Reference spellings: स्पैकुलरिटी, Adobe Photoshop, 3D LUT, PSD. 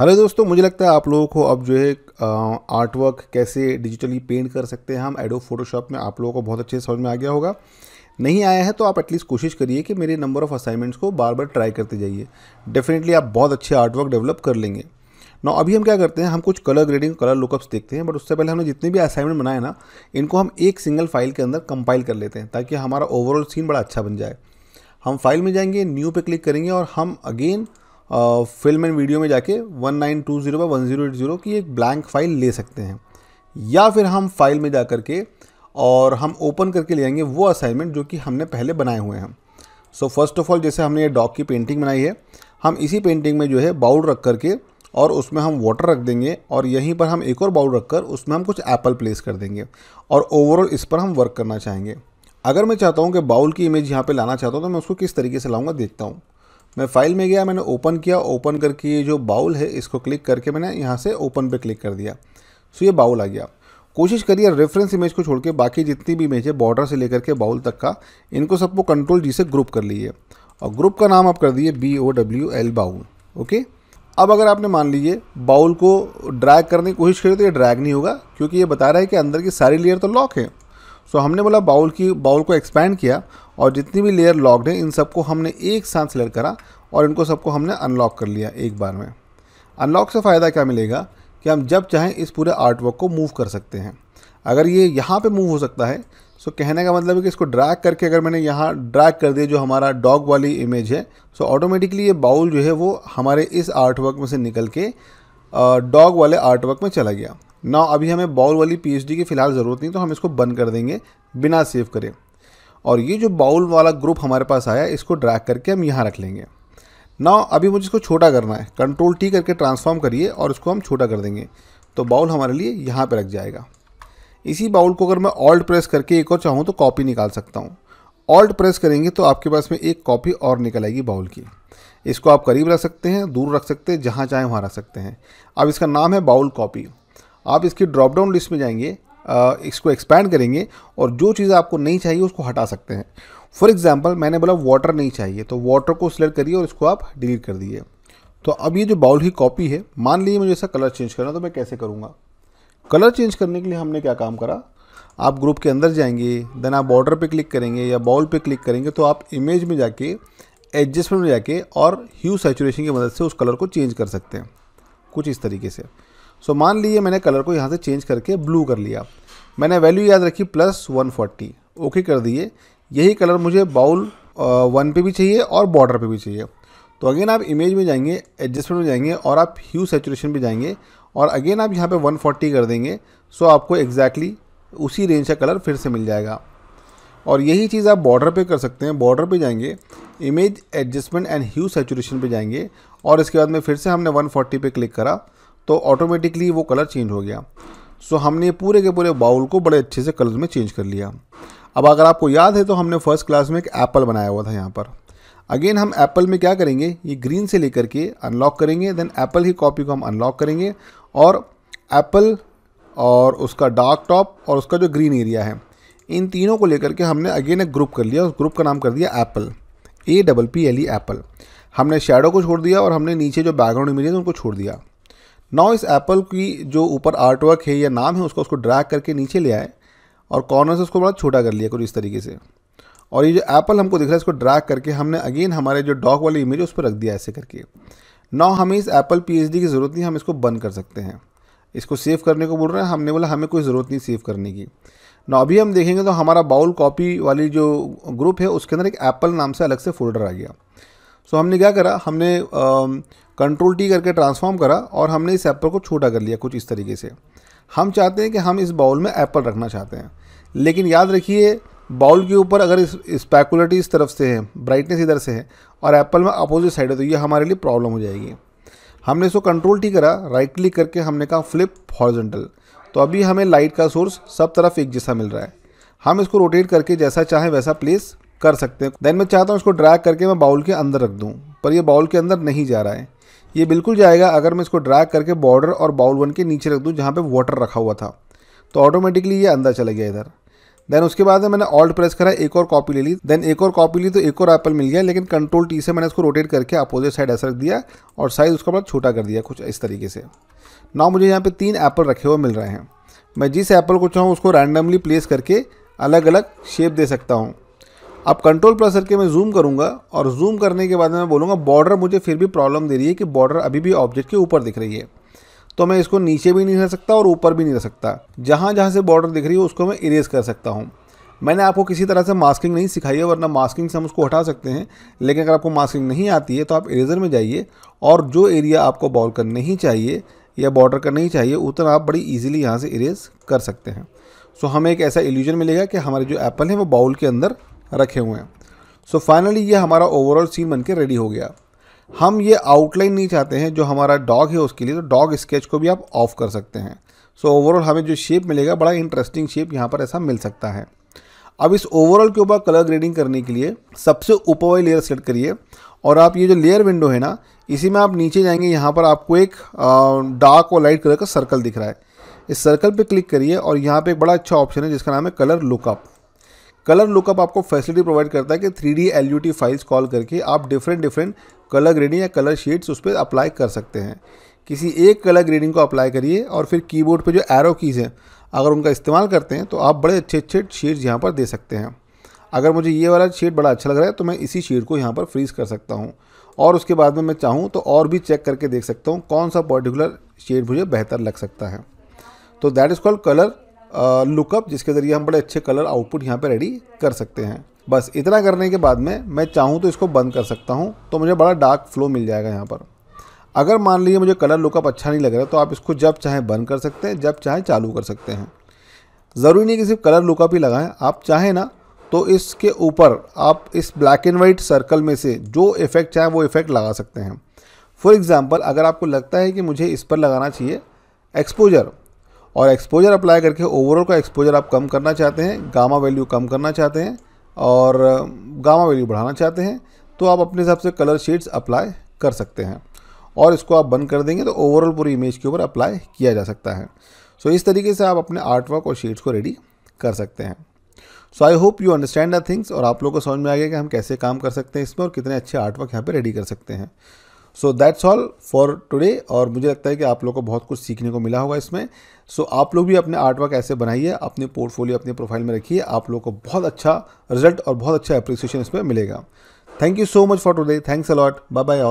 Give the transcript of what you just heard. Hello दोस्तों, मुझे लगता है आप लोगों को अब जो है आर्टवर्क कैसे डिजिटली पेंट कर सकते हैं हम एडोब फोटोशॉप में आप लोगों को बहुत अच्छे से समझ में आ गया होगा। नहीं आया है तो आप एटलीस्ट कोशिश करिए कि मेरे नंबर ऑफ़ असाइनमेंट्स को बार बार ट्राई करते जाइए, डेफिनेटली आप बहुत अच्छे आर्टवर्क डेवलप कर लेंगे। ना अभी हम क्या करते हैं, हम कुछ कलर ग्रेडिंग कलर लुकअप्स देखते हैं, बट उससे पहले हमने जितने भी असाइनमेंट बनाए ना, इनको हम एक सिंगल फाइल के अंदर कंपाइल कर लेते हैं ताकि हमारा ओवरऑल सीन बड़ा अच्छा बन जाए। हम फाइल में जाएंगे, न्यू पे क्लिक करेंगे और हम अगेन फिल्म एंड वीडियो में जाके 1920x1080 की एक ब्लैंक फाइल ले सकते हैं, या फिर हम फाइल में जा करके और हम ओपन करके ले आएंगे वो असाइनमेंट जो कि हमने पहले बनाए हुए हैं। सो फर्स्ट ऑफ ऑल, जैसे हमने ये डॉग की पेंटिंग बनाई है, हम इसी पेंटिंग में जो है बाउल रख करके और उसमें हम वाटर रख देंगे और यहीं पर हम एक और बाउल रख कर उसमें हम कुछ एप्पल प्लेस कर देंगे और ओवरऑल इस पर हम वर्क करना चाहेंगे। अगर मैं चाहता हूँ कि बाउल की इमेज यहाँ पर लाना चाहता हूँ तो मैं उसको किस तरीके से लाऊँगा देखता हूँ। मैं फाइल में गया, मैंने ओपन किया, ओपन करके ये जो बाउल है इसको क्लिक करके मैंने यहाँ से ओपन पे क्लिक कर दिया। सो ये बाउल आ गया। कोशिश करिए रेफरेंस इमेज को छोड़ के बाकी जितनी भी इमेज है बॉर्डर से लेकर के बाउल तक का, इनको सबको Ctrl G से ग्रुप कर लीजिए और ग्रुप का नाम आप कर दीजिए BOWL बाउल। ओके, अब अगर आपने मान लीजिए बाउल को ड्रैग करने की कोशिश करी तो ये ड्रैग नहीं होगा क्योंकि ये बता रहा है कि अंदर की सारी लेयर तो लॉक है। सो हमने बोला बाउल को एक्सपैंड किया और जितनी भी लेयर लॉक्ड है इन सबको हमने एक साथ सेलेक्ट करा और इनको सबको हमने अनलॉक कर लिया एक बार में। अनलॉक से फ़ायदा क्या मिलेगा कि हम जब चाहें इस पूरे आर्टवर्क को मूव कर सकते हैं। अगर ये यहाँ पे मूव हो सकता है सो कहने का मतलब है कि इसको ड्रैग करके अगर मैंने यहाँ ड्रैग कर दिया जो हमारा डॉग वाली इमेज है सो ऑटोमेटिकली ये बाउल जो है वो हमारे इस आर्टवर्क में से निकल के डॉग वाले आर्टवर्क में चला गया। ना अभी हमें बाउल वाली PSD की फ़िलहाल ज़रूरत नहीं, तो हम इसको बंद कर देंगे बिना सेव करें और ये जो बाउल वाला ग्रुप हमारे पास आया इसको ड्रैग करके हम यहाँ रख लेंगे। ना अभी मुझे इसको छोटा करना है, Ctrl T करके ट्रांसफॉर्म करिए और इसको हम छोटा कर देंगे तो बाउल हमारे लिए यहाँ पर रख जाएगा। इसी बाउल को अगर मैं Alt प्रेस करके एक और चाहूँ तो कॉपी निकाल सकता हूँ। Alt प्रेस करेंगे तो आपके पास में एक कॉपी और निकल आएगी बाउल की। इसको आप करीब रख सकते हैं, दूर रख सकते हैं, जहाँ चाहें वहाँ रख सकते हैं। अब इसका नाम है बाउल कॉपी। आप इसकी ड्रॉपडाउन लिस्ट में जाएंगे, इसको एक्सपैंड करेंगे और जो चीज़ आपको नहीं चाहिए उसको हटा सकते हैं। फॉर एग्जांपल, मैंने बोला वाटर नहीं चाहिए तो वाटर को सिलेक्ट करिए और इसको आप डिलीट कर दीजिए। तो अब ये जो बाउल की कॉपी है, मान लीजिए मुझे इसका कलर चेंज करना तो मैं कैसे करूँगा। कलर चेंज करने के लिए हमने क्या काम करा, आप ग्रुप के अंदर जाएंगे, देन आप बॉर्डर पर क्लिक करेंगे या बाउल पर क्लिक करेंगे तो आप इमेज में जाके एडजस्टमेंट में जाके और ह्यू सैचुरेशन की मदद से उस कलर को चेंज कर सकते हैं कुछ इस तरीके से। सो मान लीजिए मैंने कलर को यहाँ से चेंज करके ब्लू कर लिया, मैंने वैल्यू याद रखी +140, ओके कर दिए। यही कलर मुझे बाउल 1 पे भी चाहिए और बॉर्डर पे भी चाहिए। तो अगेन आप इमेज में जाएंगे, एडजस्टमेंट में जाएंगे और आप ह्यू सैचुरेशन पे जाएंगे और अगेन आप यहाँ पे 140 कर देंगे। सो आपको एग्जैक्टली उसी रेंज का कलर फिर से मिल जाएगा और यही चीज़ आप बॉर्डर पे कर सकते हैं। बॉर्डर पे जाएंगे, image adjustment and hue saturation पे जाएंगे और इसके बाद में फिर से हमने 140 पे क्लिक करा तो ऑटोमेटिकली वो कलर चेंज हो गया। सो हमने पूरे के पूरे बाउल को बड़े अच्छे से कलर्स में चेंज कर लिया। अब अगर आपको याद है तो हमने फर्स्ट क्लास में एक एप्पल बनाया हुआ था। यहाँ पर अगेन हम एप्पल में क्या करेंगे, ये ग्रीन से लेकर के अनलॉक करेंगे, देन एप्पल की कॉपी को हम अनलॉक करेंगे और एप्पल और उसका डार्क टॉप और उसका जो ग्रीन एरिया है इन तीनों को लेकर के हमने अगेन एक ग्रुप कर लिया। उस ग्रुप का नाम कर दिया एप्पल, APPLE एप्पल। हमने शेडो को छोड़ दिया और हमने नीचे जो बैकग्राउंड इमेज है उनको छोड़ दिया। नाउ इस एप्पल की जो ऊपर आर्टवर्क है या नाम है उसको उसको ड्रैग करके नीचे ले आए और कॉर्नर से उसको बड़ा छोटा कर लिया कुछ इस तरीके से और ये जो एप्पल हमको दिख रहा है इसको ड्रैग करके हमने अगेन हमारे जो डॉग वाली इमेज है उस पर रख दिया ऐसे करके। नाउ हमें इस एप्पल PSD की ज़रूरत नहीं, हम इसको बंद कर सकते हैं। इसको सेव करने को बोल रहे हैं, हमने बोला हमें कोई ज़रूरत नहीं सेव करने की। नाउ अभी हम देखेंगे तो हमारा बाउल कॉपी वाली जो ग्रुप है उसके अंदर एक एप्पल नाम से अलग से फोल्डर आ गया। सो हमने क्या करा, हमने Ctrl T करके ट्रांसफॉर्म करा और हमने इस एप्पल को छोटा कर लिया कुछ इस तरीके से। हम चाहते हैं कि हम इस बाउल में एप्पल रखना चाहते हैं, लेकिन याद रखिए बाउल के ऊपर अगर स्पैकुलरिटी इस तरफ से है, ब्राइटनेस इधर से है और एप्पल में अपोजिट साइड है तो ये हमारे लिए प्रॉब्लम हो जाएगी। हमने इसको Ctrl T करा, राइट क्लिक करके हमने कहा फ्लिप हॉरिजॉन्टल, तो अभी हमें लाइट का सोर्स सब तरफ एक जैसा मिल रहा है। हम इसको रोटेट करके जैसा चाहें वैसा प्लेस कर सकते हैं। देन मैं चाहता हूँ इसको ड्रैग करके मैं बाउल के अंदर रख दूँ, पर ये बाउल के अंदर नहीं जा रहा है, ये बिल्कुल जाएगा अगर मैं इसको ड्रैग करके बॉर्डर और बाउल 1 के नीचे रख दूँ जहाँ पे वाटर रखा हुआ था, तो ऑटोमेटिकली ये अंदर चला गया इधर। देन उसके बाद मैंने ऑल्ट प्रेस करा, एक और कॉपी ले ली, देन एक और कॉपी ली तो एक और एप्पल मिल गया, लेकिन कंट्रोल टी से मैंने इसको रोटेट करके अपोजिट साइड ऐसा रख दिया और साइज उसका बड़ा छोटा कर दिया कुछ इस तरीके से। नाउ मुझे यहाँ पे 3 एप्पल रखे हुए मिल रहे हैं। मैं जिस एप्पल को चाहूँ उसको रैंडमली प्लेस करके अलग अलग शेप दे सकता हूँ। अब कंट्रोल प्लस करके मैं जूम करूँगा और जूम करने के बाद मैं बोलूँगा बॉर्डर मुझे फिर भी प्रॉब्लम दे रही है कि बॉर्डर अभी भी ऑब्जेक्ट के ऊपर दिख रही है, तो मैं इसको नीचे भी नहीं रख सकता और ऊपर भी नहीं रख सकता। जहाँ जहाँ से बॉर्डर दिख रही है उसको मैं इरेज कर सकता हूँ। मैंने आपको किसी तरह से मास्किंग नहीं सिखाई है, वरना मास्किंग से हम उसको हटा सकते हैं, लेकिन अगर आपको मास्किंग नहीं आती है तो आप इरेजर में जाइए और जो एरिया आपको बॉल का नहीं चाहिए या बॉर्डर का नहीं चाहिए उतना आप बड़ी इजीली यहाँ से इरेज कर सकते हैं। सो हमें एक ऐसा इल्यूजन मिलेगा कि हमारे जो एप्पल हैं वो बाउल के अंदर रखे हुए हैं। सो फाइनली ये हमारा ओवरऑल सीन बनके रेडी हो गया। हम ये आउटलाइन नहीं चाहते हैं जो हमारा डॉग है उसके लिए, तो डॉग स्केच को भी आप ऑफ कर सकते हैं। सो ओवरऑल हमें जो शेप मिलेगा बड़ा इंटरेस्टिंग शेप यहाँ पर ऐसा मिल सकता है। अब इस ओवरऑल के ऊपर कलर ग्रेडिंग करने के लिए सबसे ऊपर वाली लेयर सेलेक्ट करिए और आप ये जो लेयर विंडो है ना इसी में आप नीचे जाएंगे, यहाँ पर आपको एक डार्क और लाइट कलर का सर्कल दिख रहा है। इस सर्कल पे क्लिक करिए और यहाँ पे एक बड़ा अच्छा ऑप्शन है जिसका नाम है कलर लुकअप। कलर लुकअप आपको फैसिलिटी प्रोवाइड करता है कि 3D LUT फाइल्स कॉल करके आप डिफरेंट कलर ग्रेडिंग या कलर शेड्स उस पर अप्लाई कर सकते हैं। किसी एक कलर ग्रेडिंग को अप्लाई करिए और फिर कीबोर्ड पे जो एरो कीज़ हैं अगर उनका इस्तेमाल करते हैं तो आप बड़े अच्छे अच्छे शेड्स यहाँ पर दे सकते हैं। अगर मुझे ये वाला शेड बड़ा अच्छा लग रहा है तो मैं इसी शेड को यहाँ पर फ्रीज कर सकता हूँ और उसके बाद में मैं चाहूँ तो और भी चेक करके देख सकता हूँ कौन सा पर्टिकुलर शेड मुझे बेहतर लग सकता है। तो that is called colour lookup, जिसके ज़रिए हम बड़े अच्छे कलर आउटपुट यहाँ पे रेडी कर सकते हैं। बस इतना करने के बाद में मैं चाहूँ तो इसको बंद कर सकता हूँ, तो मुझे बड़ा डार्क फ्लो मिल जाएगा यहाँ पर। अगर मान लीजिए मुझे कलर लुकअप अच्छा नहीं लग रहा तो आप इसको जब चाहें बंद कर सकते हैं, जब चाहें चालू कर सकते हैं। ज़रूरी नहीं कि सिर्फ कलर लुकअप ही लगाएं, आप चाहें ना तो इसके ऊपर आप इस ब्लैक एंड वाइट सर्कल में से जो इफ़ेक्ट चाहें वो इफ़ेक्ट लगा सकते हैं। फॉर एग्ज़ाम्पल अगर आपको लगता है कि मुझे इस पर लगाना चाहिए एक्सपोजर, और एक्सपोजर अप्लाई करके ओवरऑल का एक्सपोजर आप कम करना चाहते हैं, गामा वैल्यू कम करना चाहते हैं और गामा वैल्यू बढ़ाना चाहते हैं, तो आप अपने हिसाब से कलर शेड्स अप्लाई कर सकते हैं और इसको आप बंद कर देंगे तो ओवरऑल पूरी इमेज के ऊपर अप्लाई किया जा सकता है। सो इस तरीके से आप अपने आर्टवर्क और शेड्स को रेडी कर सकते हैं। So I hope you understand the things, और आप लोगों को समझ में आ गया कि हम कैसे काम कर सकते हैं इसमें और कितने अच्छे आर्टवर्क यहाँ पर रेडी कर सकते हैं। So that's all for today, और मुझे लगता है कि आप लोगों को बहुत कुछ सीखने को मिला होगा इसमें। सो आप लोग भी अपने आर्टवर्क ऐसे बनाइए, अपने पोर्टफोलियो अपने प्रोफाइल में रखिए, आप लोगों को बहुत अच्छा रिजल्ट और बहुत अच्छा एप्रिसिएशन इसमें मिलेगा। Thank you so much for today, thanks a lot, bye bye all.